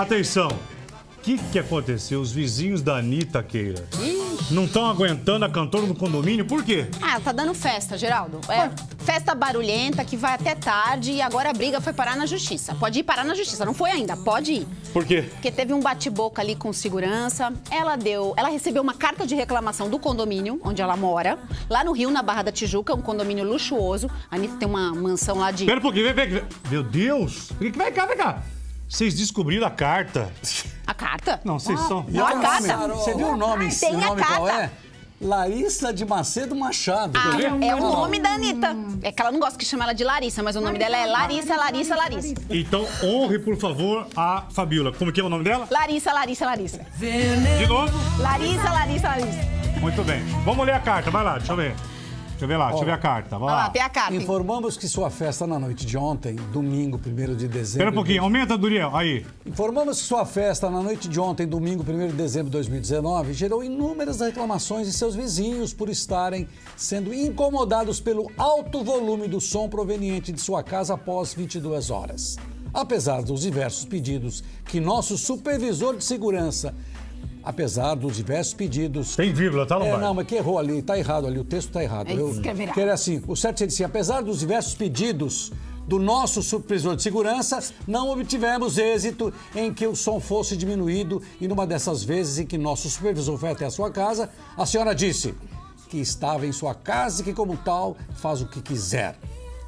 Atenção! O que aconteceu? Os vizinhos da Anitta Queira não estão aguentando a cantora no condomínio, por quê? Ah, tá dando festa, Geraldo. É festa barulhenta que vai até tarde e agora a briga foi parar na justiça. Pode ir parar na justiça, não foi ainda, pode ir. Por quê? Porque teve um bate-boca ali com segurança. Ela recebeu uma carta de reclamação do condomínio onde ela mora, lá no Rio, na Barra da Tijuca, um condomínio luxuoso. A Anitta tem uma mansão lá de... Pera um pouquinho, vem. Meu Deus! Vem cá! Vocês descobriram a carta. A carta? Não, vocês são... Não, a carta. Você viu o nome? Tem o nome a carta. Qual é? Larissa de Macedo Machado. Ah, é o nome da Anitta. É que ela não gosta que chama ela de Larissa, mas o nome dela é Larissa. Então, honre, por favor, a Fabíola. Como que é o nome dela? Larissa. De novo? Larissa. Muito bem. Vamos ler a carta, vai lá, deixa eu ver. Deixa eu ver a carta. Vai lá, tem a carta. Informamos que sua festa na noite de ontem, domingo 1º de dezembro... Espera um pouquinho, aumenta, Duriel, aí. Informamos que sua festa na noite de ontem, domingo 1º de dezembro de 2019, gerou inúmeras reclamações de seus vizinhos por estarem sendo incomodados pelo alto volume do som proveniente de sua casa após 22 horas. Apesar dos diversos pedidos... Tem vírgula, tá, Lombardi? Não, mas que errou ali, tá errado ali, o texto tá errado. O certo seria assim, apesar dos diversos pedidos do nosso supervisor de segurança, não obtivemos êxito em que o som fosse diminuído e numa dessas vezes em que nosso supervisor foi até a sua casa, a senhora disse que estava em sua casa e que, como tal, faz o que quiser.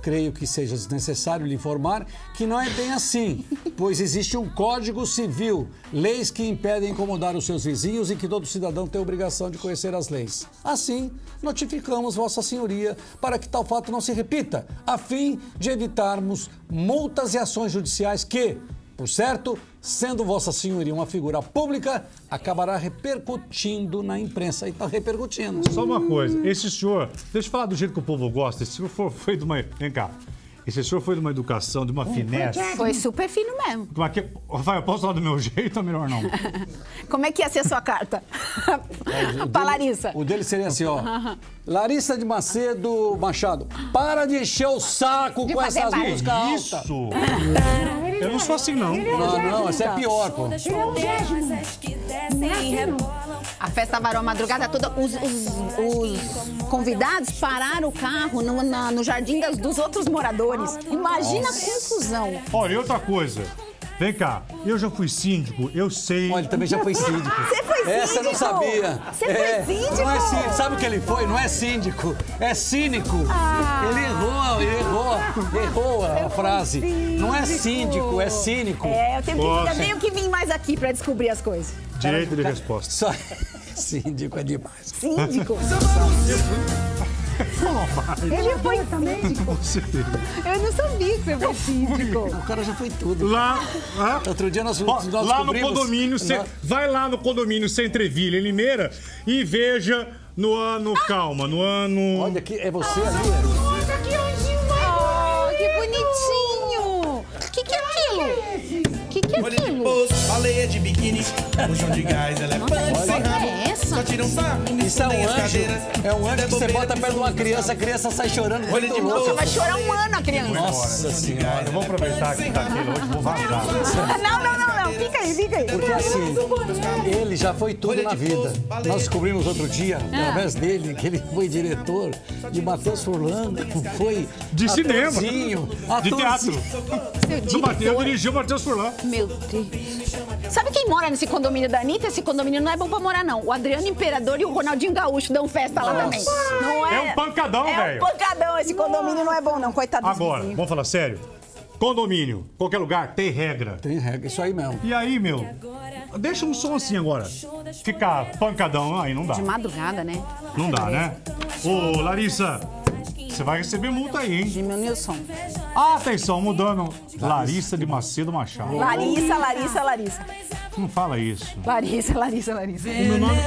Creio que seja desnecessário lhe informar que não é bem assim, pois existe um Código Civil, leis que impedem incomodar os seus vizinhos e que todo cidadão tem a obrigação de conhecer as leis. Assim, notificamos Vossa Senhoria para que tal fato não se repita, a fim de evitarmos multas e ações judiciais que, por certo, sendo Vossa Senhoria uma figura pública, acabará repercutindo na imprensa. E está repercutindo. Só uma coisa, esse senhor... Deixa eu falar do jeito que o povo gosta. Esse senhor foi de uma... Vem cá. Esse senhor foi de uma educação, de uma finesse. Foi super fino mesmo. Rafael, posso falar do meu jeito ou melhor não? Como é que ia ser a sua carta? Para Larissa. O dele seria assim, ó. Larissa de Macedo Machado, para de encher o saco com essas músicas altas. Isso! Eu não sou assim, não. Não, essa é pior, pô. A festa varou a madrugada toda. Os convidados pararam o carro no jardim dos outros moradores. Imagina a confusão. Olha, e outra coisa. Vem cá, eu já fui síndico, eu sei... Olha, ele também já foi síndico. Você foi síndico? Essa eu não sabia. Você foi síndico? Não é síndico. Sabe o que ele foi? Não é síndico, é cínico. Ah. Ele errou a frase. Síndico. Não é síndico, é cínico. É, eu tenho que vir mais aqui pra descobrir as coisas. Direito de resposta. Síndico é demais. Síndico? Ele foi também. Eu não sabia que você foi síndico. O cara já foi tudo. Outro dia nós lá no condomínio, vai lá no condomínio Centreville, em Limeira, e veja no ano, calma, no ano... Olha, aqui, é você ali. Nossa, que anjinho maior. Que bonitinho. Que é aquilo? Que é aquilo? Baleia de biquíni, puxão de gás, elefante sem rabo. Só tira um saco. Isso é um anjo. É um anjo que você bota perto de uma criança, a criança sai chorando. Nossa, vai chorar um ano a criança. Nossa senhora. Eu vou aproveitar que tá aqui hoje, vou vazar. Não. Fica aí. Porque assim, ele já foi tudo na vida. Nós descobrimos outro dia, através dele, que ele foi diretor de Matheus Furlan, foi de cinema, de teatro. Eu dirigi o Matheus Furlan. Meu Deus. Sabe quem mora nesse condomínio da Anitta? Esse condomínio não é bom pra morar, não. O Adriano Imperador e o Ronaldinho Gaúcho dão festa lá também. Não é um pancadão, velho. É um pancadão. Esse condomínio não é bom, não. Coitado. Agora, vamos falar sério? Condomínio, qualquer lugar, tem regra. Tem regra, isso aí mesmo. E aí, meu, deixa um som assim agora. Ficar pancadão, aí não dá. De madrugada, né? Não dá, né? Ô, Larissa... Você vai receber multa aí, hein? Diminuiu o som. Atenção, mudando. Larissa de Macedo Machado. Larissa. Não fala isso. Larissa.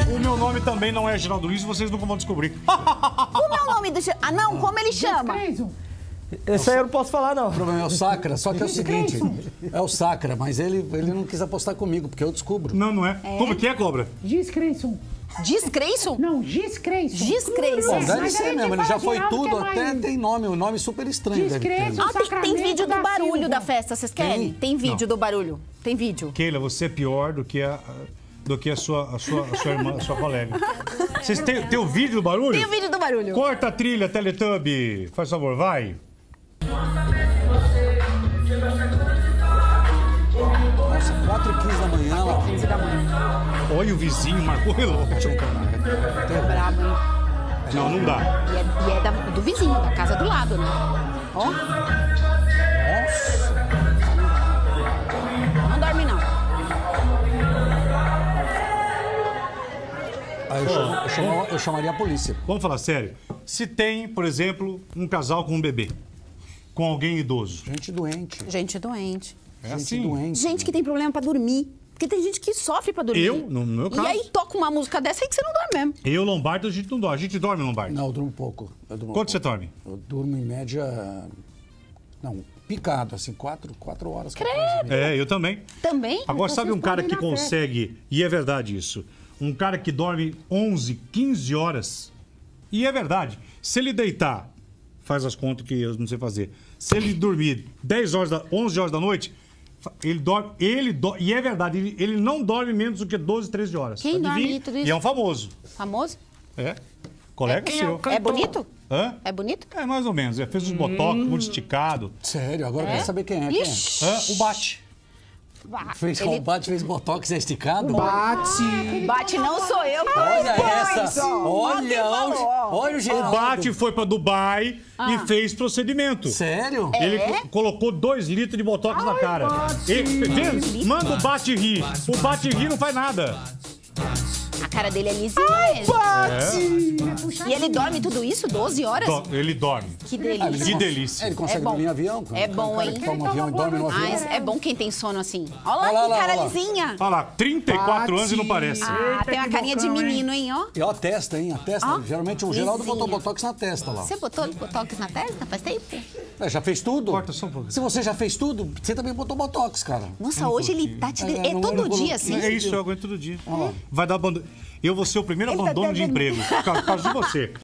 O meu nome também não é Geraldo Luís, vocês nunca vão descobrir. Como é o nome do... Ah, não, como ele chama? Esse aí eu não posso falar, não. O problema é o Sacra, só que é o seguinte, é o Sacra, mas ele não quis apostar comigo, porque eu descubro. Não, não é. Como que é, Cobra? Discreção. Discreison? Não, Discreison. Discreison. Deve ser mesmo, ele já foi tudo, até tem nome, um nome super estranho. Discreison. Ah, tem vídeo do barulho da festa, vocês querem? Tem vídeo do barulho, tem vídeo. Keila, você é pior do que a sua irmã, a sua colega. Vocês têm o vídeo do barulho? Tem o vídeo do barulho. Corta a trilha, Teletubby, faz favor, vai. Nossa, 4h15 da manhã. 4h15 da manhã. Olha o vizinho, marcou o relógio. É brabo, hein? Não, não dá. E é do vizinho, da casa do lado, né? Ó. Nossa. Não dorme, não. Aí eu chamaria a polícia. Vamos falar sério. Se tem, por exemplo, um casal com um bebê, com alguém idoso. Gente doente. Gente doente. É assim. Gente que tem problema pra dormir. Porque tem gente que sofre pra dormir. Eu, no meu caso. E aí toca uma música dessa aí que você não dorme mesmo. Eu, Lombardi, a gente não dorme. A gente dorme, Lombardi? Não, eu durmo pouco. Quanto você dorme? Eu durmo em média... Não, picado, assim, 4 horas. Credo! É, eu também. Também? Agora, sabe um cara que consegue... E é verdade isso. Um cara que dorme 11, 15 horas. E é verdade. Se ele deitar... Faz as contas que eu não sei fazer. Se ele dormir 11 horas da noite... Ele dorme, e é verdade, ele não dorme menos do que 12, 13 horas. Quem dorme tudo isso? E é um famoso. Famoso? É. Colega seu. É bonito? Hã? É bonito? É, mais ou menos. Ele fez uns botox, muito esticado. Sério? Agora eu quero saber quem é. Ixi. Quem é? O Bate. O Bate fez botox, é esticado? Bate. Bate não sou eu. Olha essa. Olha o Geraldo. O Bate foi pra Dubai e fez procedimento. Sério? Ele colocou 2 litros de botox na cara. Ele, manda o Bate rir. O Bate rir não faz nada. A cara dele é lisinha. Ai, Bate! É. E ele dorme tudo isso? 12 horas? Ele dorme. Que delícia. Que delícia. Ele consegue dormir em avião. É bom, hein? Toma um avião e dorme no avião. Mas é bom quem tem sono assim. Olha lá, que cara lisinha. Olha lá, 34 anos e não parece. Ah, tem uma carinha de menino, hein? Ó. E ó, a testa, hein? A testa. Ó. Geralmente o Geraldo botou botox na testa lá. Você botou botox na testa? Faz tempo? É, já fez tudo? Corta só um pouco. Se você já fez tudo, você também botou botox, cara. Nossa, hoje ele tá te... É todo dia, assim. É isso, eu aguento todo dia. Vai dar bandeira. Eu vou ser o primeiro abandono de emprego, por causa de você.